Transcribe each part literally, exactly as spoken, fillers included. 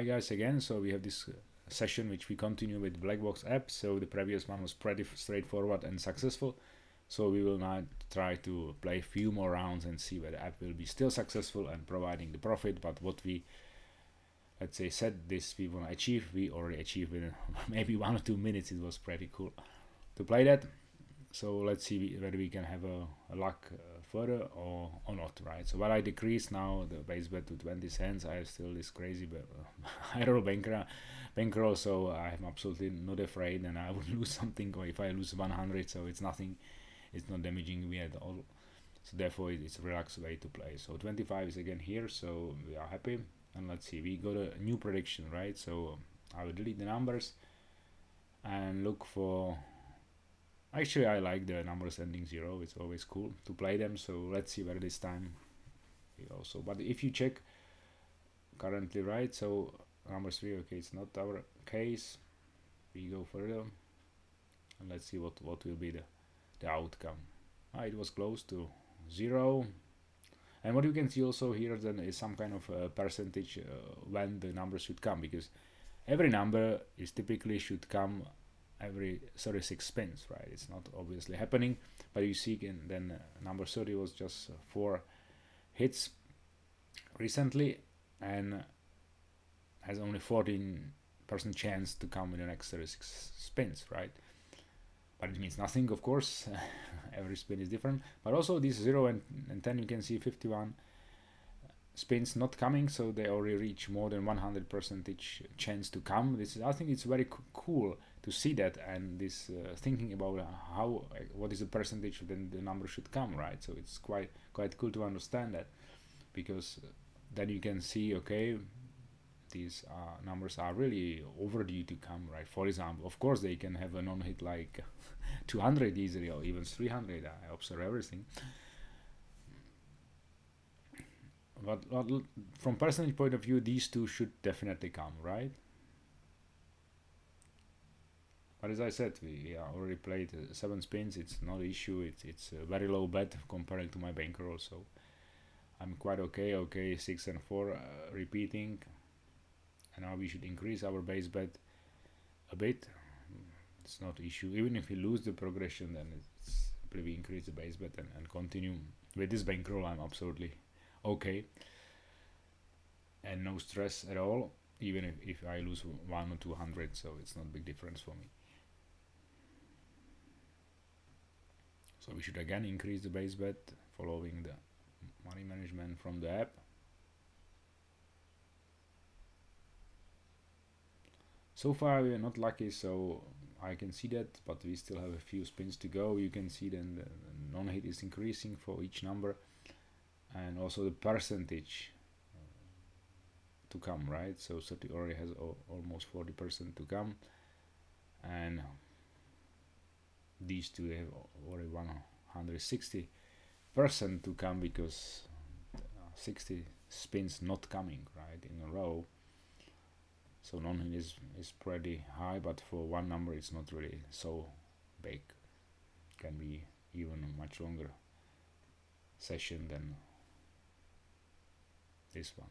Hi guys again. So we have this session which we continue with Black Box app. So the previous one was pretty straightforward and successful, so we will now try to play a few more rounds and see whether the app will be still successful and providing the profit. But what we, let's say, said this we want to achieve, we already achieved in maybe one or two minutes. It was pretty cool to play that. So let's see whether we can have a, a luck uh, further or, or not, right? So while I decrease now the base bet to twenty cents, I have still this crazy high roll bankroll, bankroll, so I'm absolutely not afraid, and I would lose something, or if I lose one hundred, so it's nothing, it's not damaging me at all. So therefore it's a relaxed way to play. So twenty-five is again here, so we are happy. And let's see, we got a new prediction, right? So I will delete the numbers and look for... Actually, I like the numbers ending zero. It's always cool to play them. So let's see whether this time we also. But if you check currently, right? So number three. Okay, it's not our case. We go further and let's see what what will be the the outcome. Ah, it was close to zero. And what you can see also here then is some kind of uh, percentage uh, when the numbers should come, because every number is typically should come every thirty-six pins, right? It's not obviously happening, but you see again then uh, number thirty was just uh, four hits recently and has only fourteen percent chance to come in the next thirty-six spins, right? But it means nothing, of course. Every spin is different, but also these zero and ten, you can see fifty-one spins not coming, so they already reach more than one hundred percentage chance to come. This is, I think it's very cool to see that, and this uh, thinking about how what is the percentage then the number should come, right? So it's quite quite cool to understand that, because then you can see, okay, these uh, numbers are really overdue to come, right? For example, of course they can have a non-hit like two hundred easily, or even three hundred. I observe everything. But from percentage point of view, these two should definitely come, right? But as I said, we already played uh, seven spins. It's not an issue. It's it's a very low bet compared to my bankroll, so I'm quite okay. Okay, six and four uh, repeating, and now we should increase our base bet a bit. It's not an issue. Even if we lose the progression, then it's simply we increase the base bet and, and continue with this bankroll. I'm absolutely okay, and no stress at all, even if, if I lose one or two hundred, so it's not a big difference for me. So we should again increase the base bet following the money management from the app. So far we are not lucky, so I can see that, but we still have a few spins to go. You can see then the non-hit is increasing for each number, and also the percentage to come, right? So thirty already has almost forty percent to come, and these two they have already one hundred sixty percent to come, because sixty spins not coming right in a row. So non-hit is, is pretty high, but for one number it's not really so big. It can be even a much longer session than this one.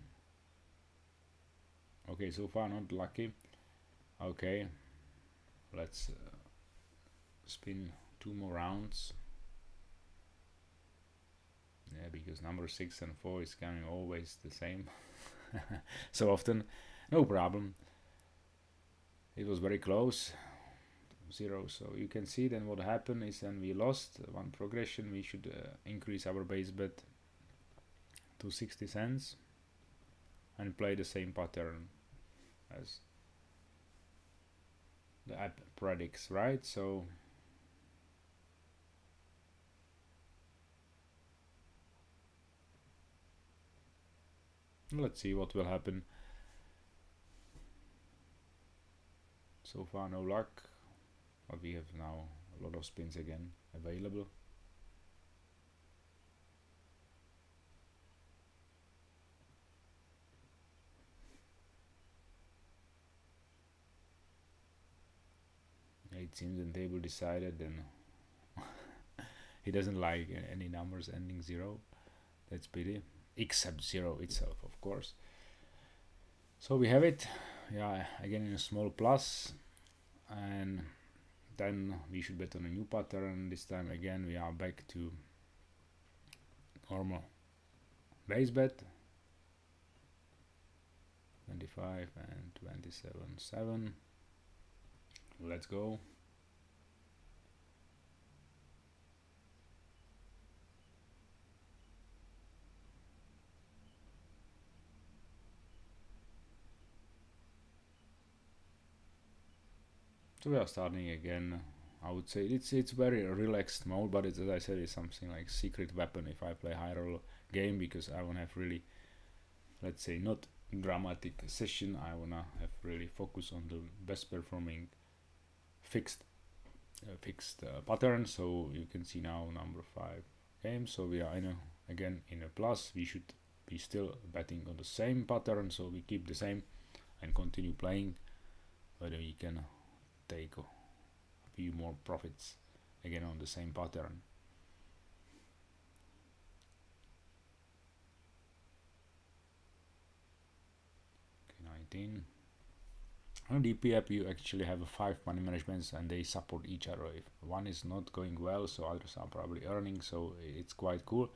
Okay, so far not lucky. Okay, let's uh, spin two more rounds. Yeah, because number six and four is coming always the same so often. No problem, it was very close, zero. So you can see then what happened is then we lost one progression. We should uh, increase our base bet to sixty cents and play the same pattern as the app predicts, right? So let's see what will happen. So far no luck, but we have now a lot of spins again available. It seems the table decided then he doesn't like any numbers ending zero. That's pity, except zero itself, of course. So we have it, yeah, again in a small plus, and then we should bet on a new pattern. This time again we are back to normal base bet, twenty-five and twenty-seven seven. Let's go. So we are starting again. I would say it's it's very relaxed mode, but it's, as I said, it's something like secret weapon if I play high roll game, because I wanna have really, let's say, not dramatic session. I wanna have really focus on the best performing fixed uh, fixed uh, pattern. So you can see now number five game. So we are in a, again in a plus. We should be still betting on the same pattern, so we keep the same and continue playing. Whether we can take a few more profits again on the same pattern. Okay, nineteen. On D P app you actually have five money managements and they support each other. If one is not going well, so others are probably earning, so it's quite cool.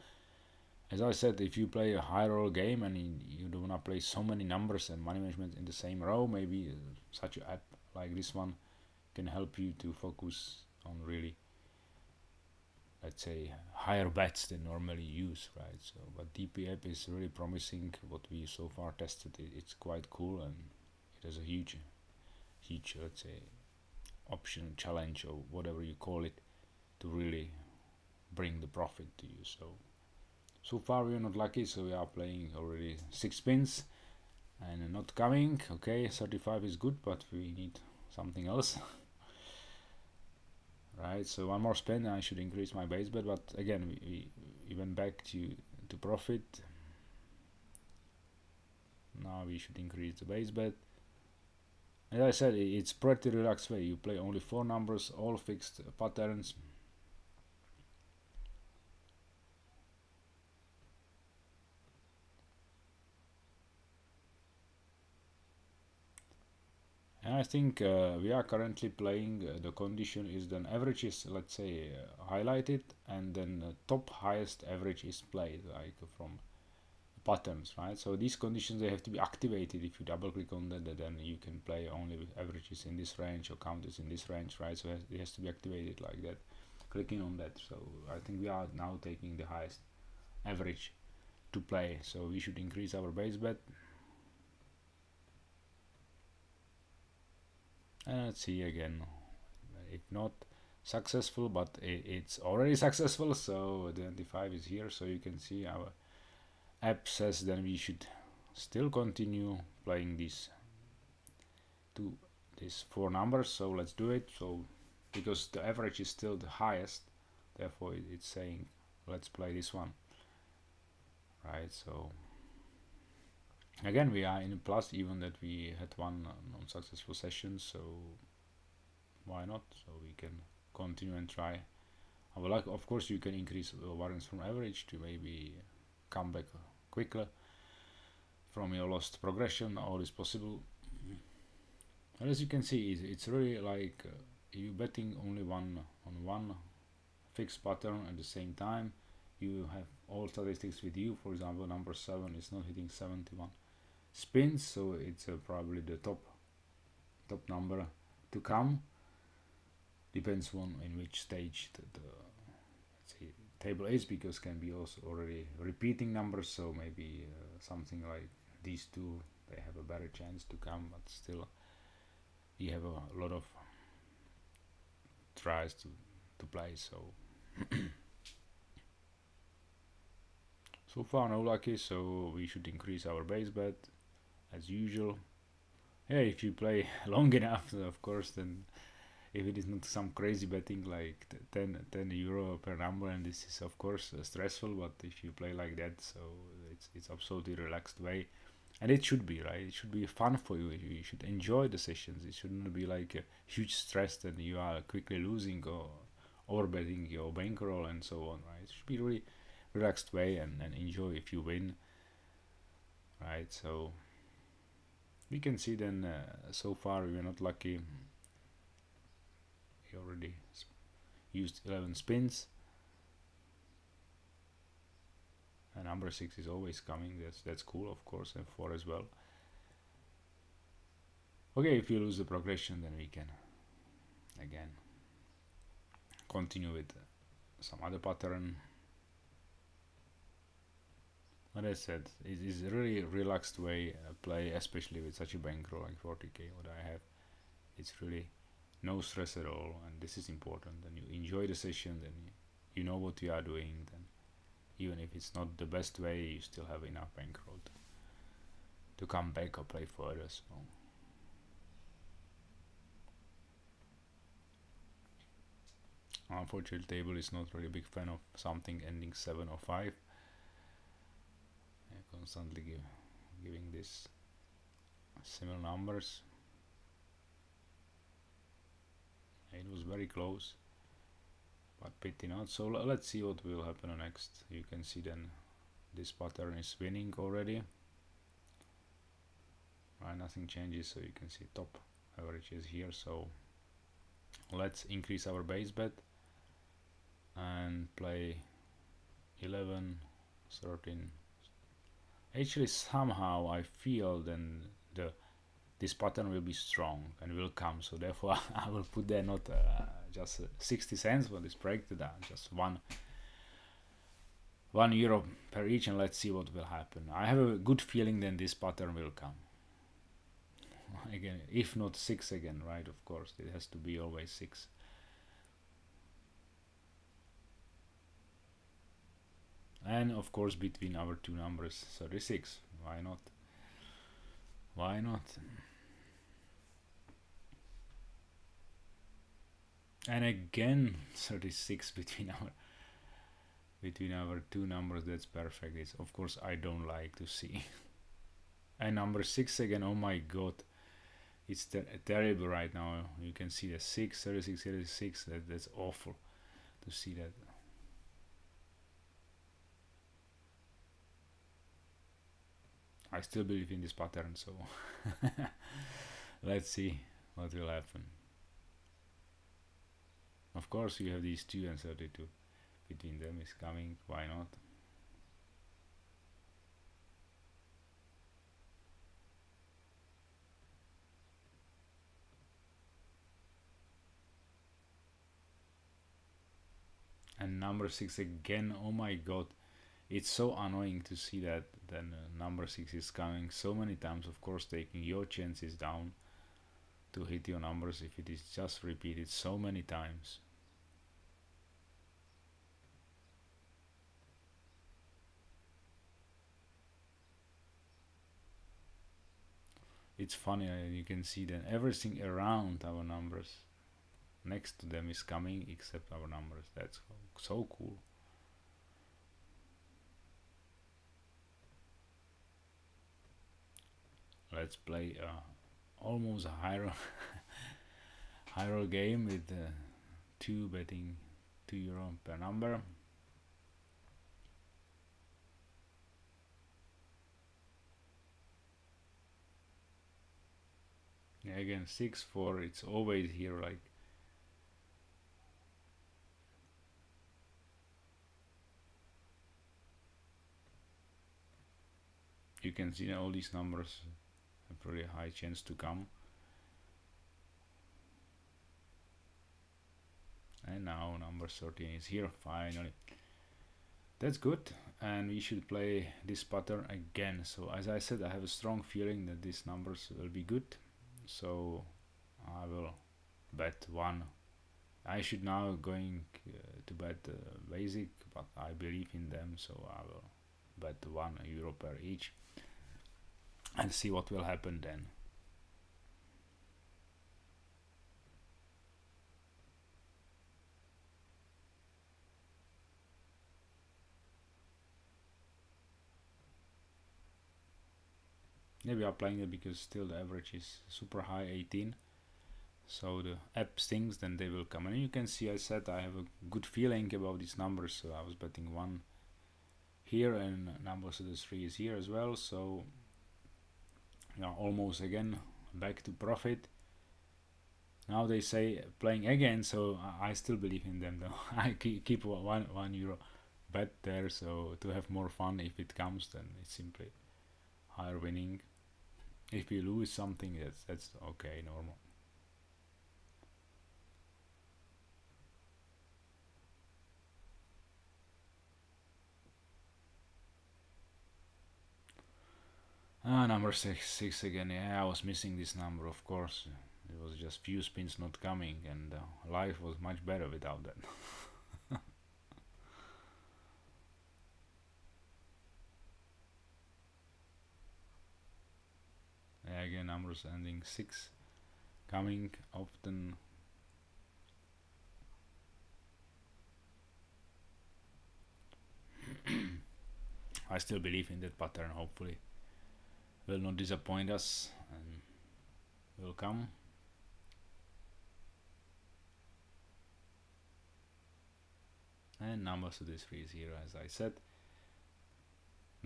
As I said, if you play a high roll game and you don't want to play so many numbers and money management in the same row, maybe such an app like this one can help you to focus on really, let's say, higher bets than normally use, right? So, but D P app is really promising. What we so far tested, it, it's quite cool, and it has a huge, huge, let's say, option, challenge, or whatever you call it, to really bring the profit to you. So, so far we are not lucky. So we are playing already six pins, and not coming. Okay, thirty-five is good, but we need something else. Right, so one more spin and I should increase my base bet, but again we, we went back to to profit. Now we should increase the base bet. As I said, it's pretty relaxed way. You play only four numbers, all fixed patterns. And I think uh, we are currently playing uh, the condition is then average is, let's say, uh, highlighted, and then the top highest average is played, like from patterns, right? So these conditions, they have to be activated. If you double click on that, then you can play only with averages in this range or counters in this range, right? So it has to be activated like that, clicking on that. So I think we are now taking the highest average to play, so we should increase our base bet. And let's see again, if not successful, but it, it's already successful. So twenty-five is here, so you can see our app says then we should still continue playing these two, these four numbers. So let's do it. So because the average is still the highest, therefore it, it's saying let's play this one, right? So again we are in a plus, even that we had one non-successful session, so why not? So we can continue and try our luck. Of course you can increase uh, variance from average to maybe come back quicker from your lost progression. All is possible. And as you can see, it's really like uh, you betting only one on one fixed pattern at the same time. You have all statistics with you. For example, number seven is not hitting seventy-one spins, so it's uh, probably the top top number to come. Depends on in which stage the, the let's say, table is, because can be also already repeating numbers. So maybe uh, something like these two, they have a better chance to come, but still you have a lot of tries to to play. So so far no lucky, so we should increase our base bet as usual. Yeah, if you play long enough, of course, then if it is not some crazy betting like ten euro per number, and this is of course uh, stressful, but if you play like that, so it's it's absolutely relaxed way, and it should be, right? It should be fun for you. You should enjoy the sessions. It shouldn't be like a huge stress that you are quickly losing or over betting your bankroll and so on, right? It should be really relaxed way, and, and enjoy if you win, right? So we can see then uh, so far we were not lucky. We already used eleven spins, and number six is always coming. That's that's cool, of course, and four as well. Okay, if you lose the progression, then we can again continue with some other pattern. But as I said, it is a really relaxed way uh, play, especially with such a bankroll like forty K what I have. It's really no stress at all, and this is important. And you enjoy the session, then you know what you are doing. Then even if it's not the best way, you still have enough bankroll to, to come back or play further. So unfortunately, table is not really a big fan of something ending seven or five. I constantly give giving this similar numbers. It was very close, but pity not. So let's see what will happen next. You can see then this pattern is winning already. Right, nothing changes, so you can see top average is here. So let's increase our base bet and play eleven, thirteen. Actually, somehow I feel then the this pattern will be strong and will come. So therefore, I will put there not uh, just uh, sixty cents for this break to that, just one one euro per each, and let's see what will happen. I have a good feeling then this pattern will come again. If not six again, right? Of course, it has to be always six. And of course, between our two numbers, thirty-six. Why not? Why not? And again, thirty-six between our between our two numbers. That's perfect. It's of course I don't like to see. And number six again. Oh my God, it's ter terrible right now. You can see the six, thirty-six, thirty-six. That that's awful to see that. I still believe in this pattern, so let's see what will happen. Of course, you have these two and thirty-two between them is coming. Why not? And number six again. Oh my God. It's so annoying to see that then uh, number six is coming so many times, of course taking your chances down to hit your numbers if it is just repeated so many times. It's funny, uh, you can see that everything around our numbers next to them is coming except our numbers. That's so cool. Let's play uh, almost a high roll, high roll game with uh, two betting two euro per number. Yeah, again, six four. It's always here, like. You can see all these numbers. Pretty high chance to come, and now number thirteen is here finally. That's good, and we should play this pattern again. So as I said, I have a strong feeling that these numbers will be good, so I will bet one. I should now going uh, to bet uh, basic, but I believe in them, so I will bet one euro per each and see what will happen then. Yeah, we are playing it because still the average is super high, eighteen. So the app stinks, then they will come. And you can see I said I have a good feeling about these numbers, so I was betting one here and number thirty-three is here as well, so Now almost again back to profit. Now they say playing again, so I still believe in them though. I keep one one euro bet there, so to have more fun. If it comes, then it's simply higher winning. If you lose something, that's that's okay, normal. Ah, number six, six again. Yeah, I was missing this number, of course. It was just few spins not coming, and uh, life was much better without that. Yeah, again, numbers ending six, coming often. I still believe in that pattern. Hopefully will not disappoint us and will come. And numbers to this three is here, as I said.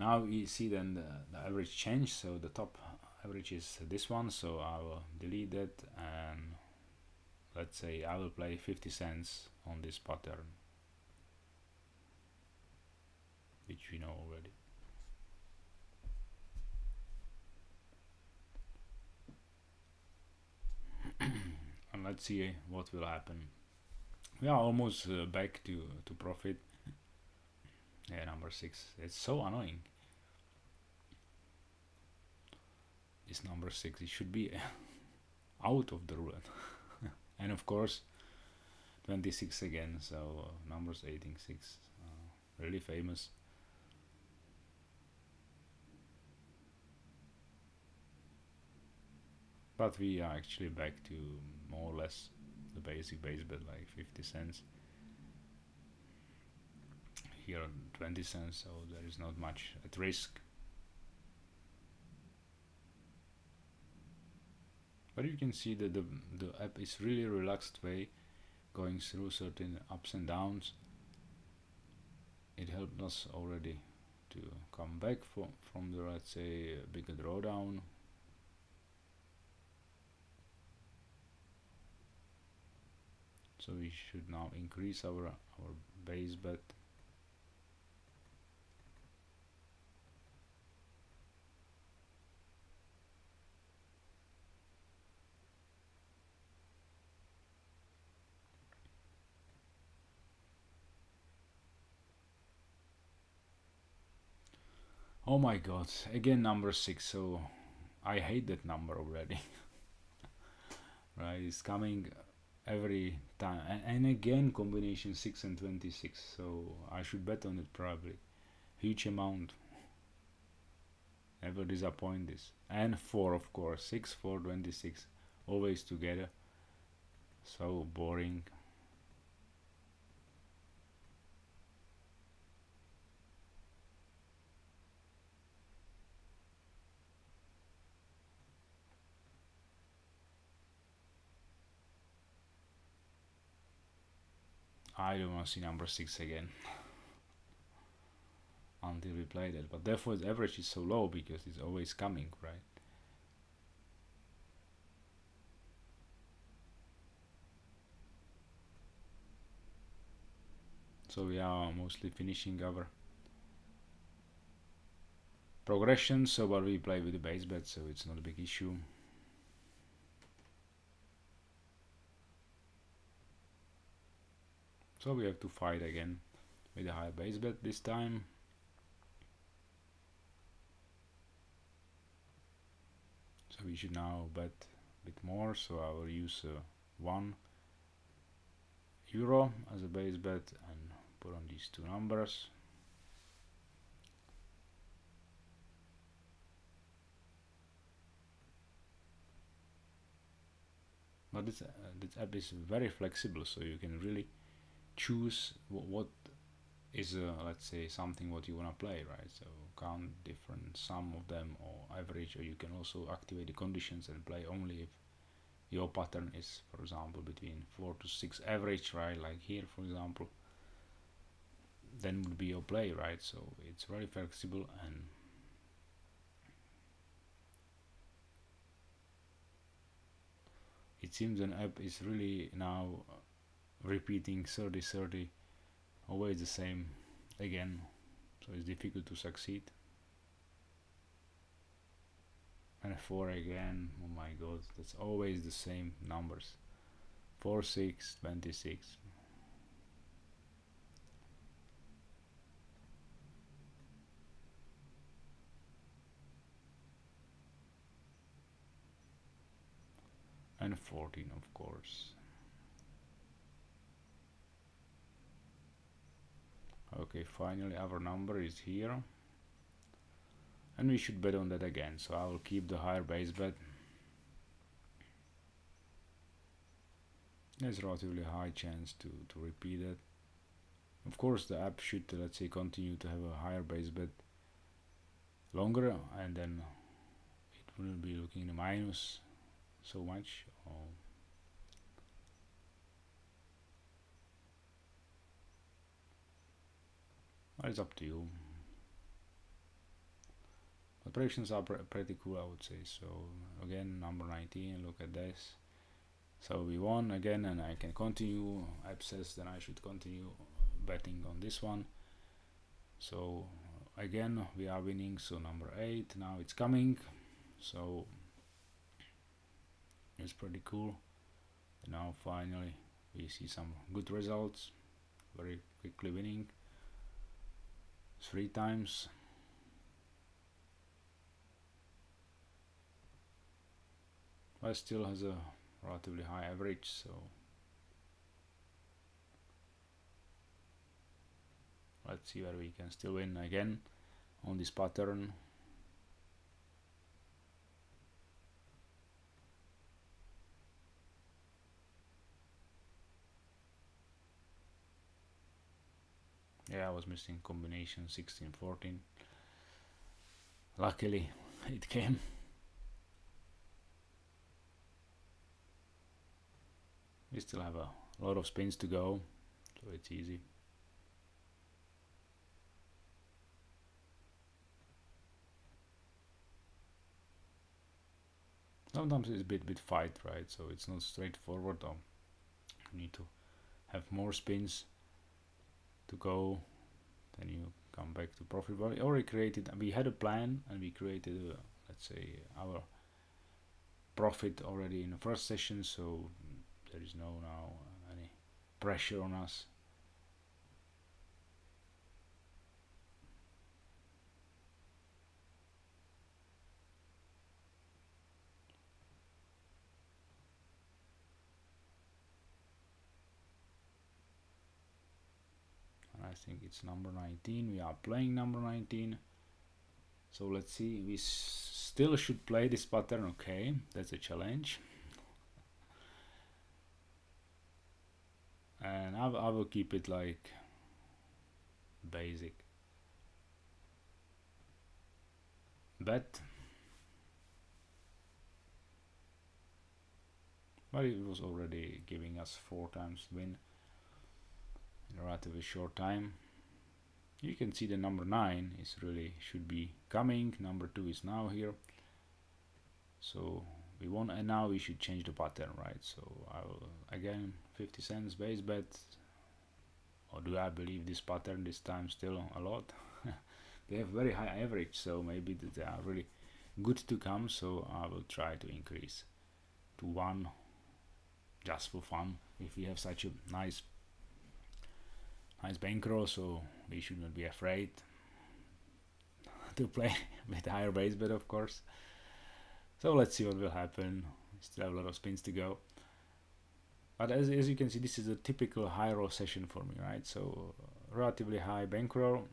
Now you see then the, the average change, so the top average is this one, so I will delete that, and let's say I will play fifty cents on this pattern, which we know already. And let's see what will happen. We are almost uh, back to to profit. Yeah, number six. It's so annoying. It's number six. It should be out of the roulette. And of course, twenty-six again. So uh, numbers eighteen six, uh, really famous. But we are actually back to more or less the basic base bet, like fifty cents. Here twenty cents, so there is not much at risk. But you can see that the, the app is really relaxed way, going through certain ups and downs. It helped us already to come back from, from the, let's say, bigger drawdown. So we should now increase our our base bet. Oh my god, again number six, so I hate that number already. Right, it's coming every time, and, and again combination six and twenty-six, so I should bet on it probably. Huge amount, never disappoint this. And four, of course, six, four, twenty-six, always together, so boring. I don't want to see number six again until we play that, but therefore the average is so low because it's always coming, right? So we are mostly finishing our progression, so but we play with the base bet, so it's not a big issue. So we have to fight again with a high base bet this time. So we should now bet a bit more, so I will use uh, one euro as a base bet and put on these two numbers. But this, uh, this app is very flexible, so you can really choose what is uh, let's say something what you want to play, right? So count different sum of them or average, or you can also activate the conditions and play only if your pattern is, for example, between four to six average, right? Like here, for example, then would be your play, right? So it's very flexible, and it seems an app is really now repeating thirty thirty, always the same again, so it's difficult to succeed. And four again, oh my god, that's always the same numbers, four, six, twenty-six. And fourteen, of course. Okay, finally our number is here, and we should bet on that again, so I will keep the higher base bet. There's relatively high chance to, to repeat it. Of course the app should, let's say, continue to have a higher base bet longer, and then it will be looking in the minus so much. Oh. Well, it's up to you. Operations are pr pretty cool, I would say. So again, number nineteen, look at this. So we won again, and I can continue. App says then I should continue betting on this one. So again, we are winning. So number eight, now it's coming. So it's pretty cool. And now finally we see some good results, very quickly winning three times. But still has a relatively high average, so let's see where we can still win again on this pattern. Yeah, I was missing combination sixteen, fourteen. Luckily it came. We still have a lot of spins to go, so it's easy. Sometimes it's a bit bit fight, right? So it's not straightforward, though. You need to have more spins to go, then you come back to profit. But we already created, we had a plan, and we created, uh, let's say, our profit already in the first session. So there is no now any pressure on us. And I think it's number nineteen. We are playing number nineteen. So let's see. We still should play this pattern. Okay, that's a challenge. And I, I will keep it like basic. Bet. But it was already giving us four times win in a relatively short time. You can see the number nine is really should be coming. Number two is now here. So we won, and now we should change the pattern, right? So I will again fifty cents base bet. Or do I believe this pattern this time still a lot? They have very high average, so maybe they are really good to come. So I will try to increase to one just for fun. If we have such a nice nice bankroll, so we should not be afraid to play with higher base bet, of course. So let's see what will happen. Still have a lot of spins to go. But as, as you can see, this is a typical high roll session for me, right? So relatively high bankroll.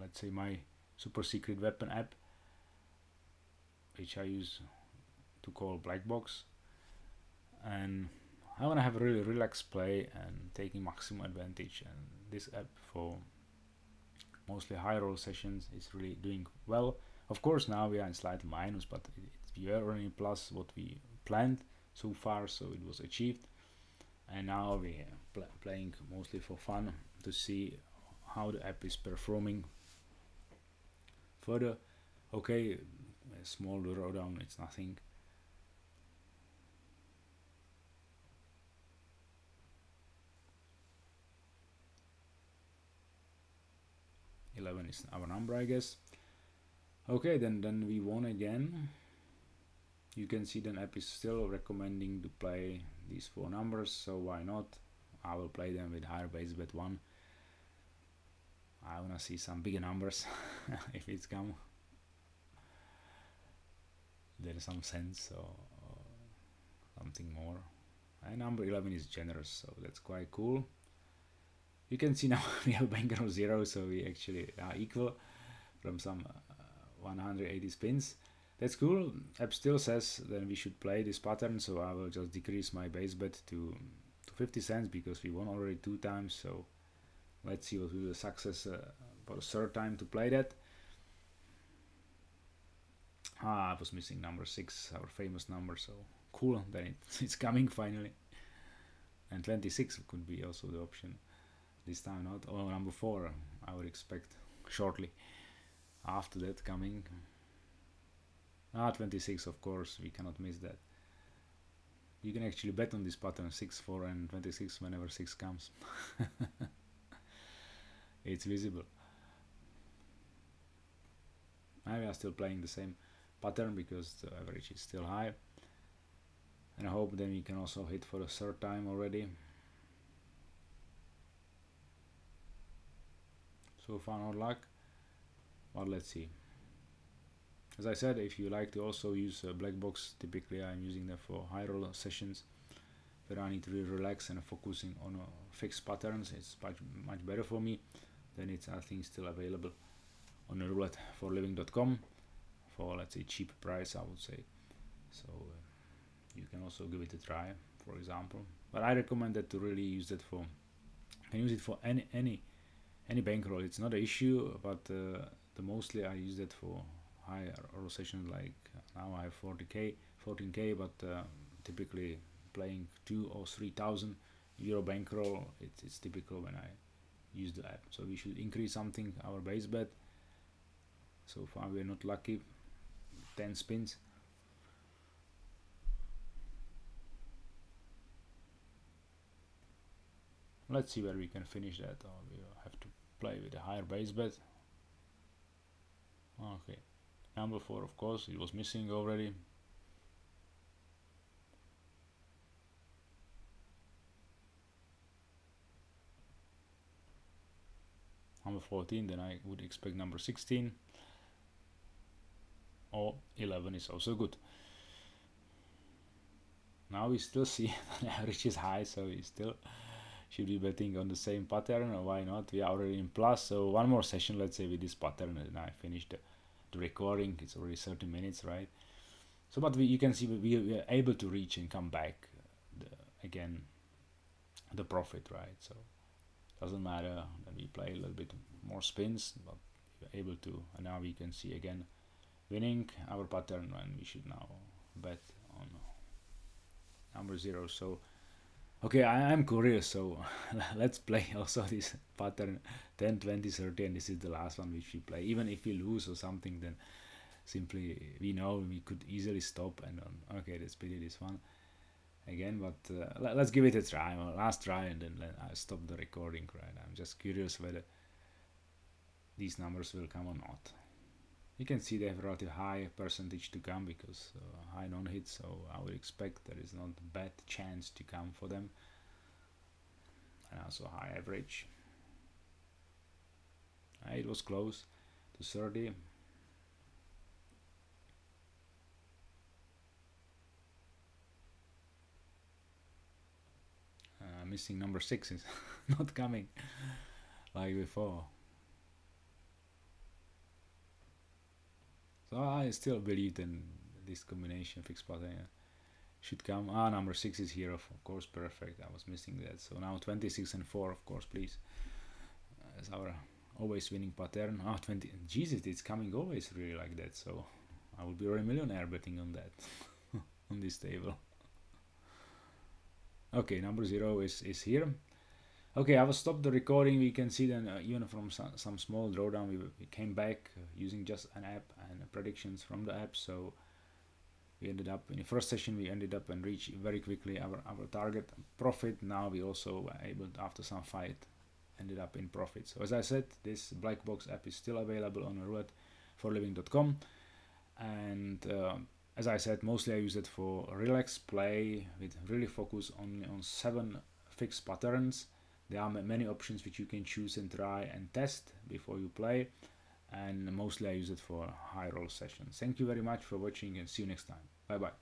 Let's say my super secret weapon app, which I use to call Black Box. And I want to have a really relaxed play and taking maximum advantage. And this app for mostly high roll sessions is really doing well. Of course, now we are in slight minus, but it, it, we are already plus what we planned so far, so it was achieved. And now we are pl playing mostly for fun to see how the app is performing further. Okay, a small drawdown, it's nothing. seven is our number, I guess. Okay, then then we won again. You can see then app is still recommending to play these four numbers, so why not? I will play them with higher base bet one. I wanna see some bigger numbers if it's come. There's some sense or something more. And number eleven is generous, so that's quite cool. You can see now we have banker of zero, so we actually are equal from some uh, one hundred eighty spins. That's cool. App still says that we should play this pattern, so I will just decrease my base bet to, to fifty cents because we won already two times. So let's see what will be the success uh, for the third time to play that. Ah, I was missing number six, our famous number, so cool, then it, it's coming finally. And twenty-six could be also the option. This time not. Oh, number four, I would expect shortly after that coming. Ah, twenty-six, of course, we cannot miss that. You can actually bet on this pattern, six, four and twenty-six, whenever six comes. It's visible. And we are still playing the same pattern because the average is still high. And I hope then we can also hit for the third time already. So far no luck, but let's see. As I said, if you like to also use uh, Black Box, typically I'm using them for high roll sessions where I need to really relax and focusing on uh, fixed patterns. It's much, much better for me. Then it's, I think, still available on roulette for living dot com for, let's say, cheap price, I would say. So uh, you can also give it a try, for example, but I recommend that to really use that for, you can use it for any any any bankroll. It's not an issue, but uh, the mostly I use that for high roll sessions. Like now I have forty K fourteen K, but uh, typically playing two or three thousand euro bankroll, it, it's typical when I use the app. So we should increase something our base bet. So far we're not lucky, ten spins. Let's see where we can finish that, or we have to play with a higher base bet. Okay, number four, of course, it was missing already. Number fourteen, then I would expect number sixteen. Or eleven is also good. Now we still see the average is high, so we still should be betting on the same pattern, or why not? We are already in plus, so one more session, let's say, with this pattern, and I finished the, the recording. It's already thirty minutes, right? So, but we, you can see we, we are able to reach and come back the, again the profit, right? So doesn't matter that we play a little bit more spins, but we're able to. And now we can see again winning our pattern, and we should now bet on number zero. So. Okay, I, I'm curious, so let's play also this pattern ten, twenty, thirty, and this is the last one which we play. Even if we lose or something, then simply we know we could easily stop and um, okay, let's play this one again, but uh, let's give it a try, well, last try, and then I'll stop the recording, right? I'm just curious whether these numbers will come or not. You can see they have a relatively high percentage to come because uh, high non-hit, so I would expect there is not a bad chance to come for them. And also high average. Uh, it was close to thirty. Uh, missing number six is not coming like before. So I still believe in this combination fixed pattern should come. Ah, number six is here, of course, perfect. I was missing that. So now twenty-six and four, of course, please. As our always winning pattern. Ah, twenty. Jesus, it's coming always really like that. So I will be a millionaire betting on that on this table. Okay, number zero is is here. Okay, I will stop the recording. We can see then uh, even from some, some small drawdown, we, we came back using just an app and predictions from the app. So we ended up in the first session, we ended up and reached very quickly our, our target profit. Now we also were able, after some fight, ended up in profit. So as I said, this Black Box app is still available on roulette for living dot com, and uh, as I said, mostly I use it for relax play with really focus only on seven fixed patterns. There are many options which you can choose and try and test before you play, and mostly I use it for high roll sessions. Thank you very much for watching, and see you next time. Bye bye.